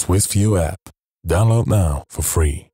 SwissView app. Download now for free.